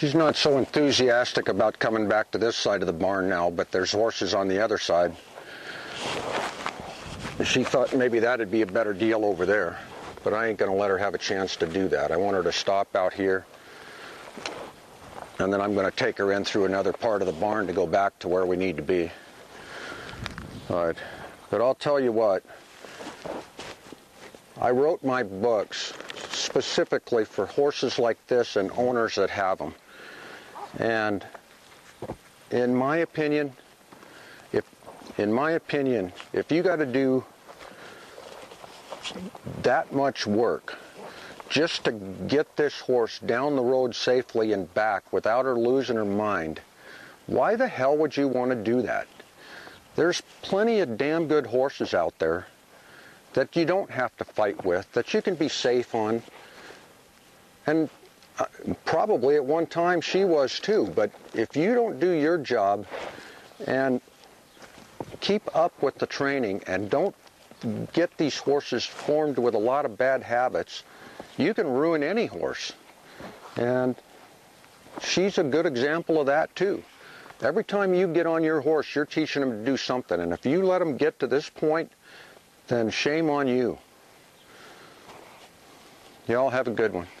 She's not so enthusiastic about coming back to this side of the barn now, but there's horses on the other side. She thought maybe that'd be a better deal over there, but I ain't gonna let her have a chance to do that. I want her to stop out here, and then I'm gonna take her in through another part of the barn to go back to where we need to be. All right, but I'll tell you what, I wrote my books specifically for horses like this and owners that have them. And in my opinion, if you got to do that much work just to get this horse down the road safely and back without her losing her mind, why the hell would you want to do that? There's plenty of damn good horses out there that you don't have to fight with, that you can be safe on. And probably at one time she was too, but if you don't do your job and keep up with the training and don't get these horses formed with a lot of bad habits, you can ruin any horse. And she's a good example of that too. Every time you get on your horse, you're teaching them to do something, and if you let them get to this point, then shame on you. Y'all have a good one.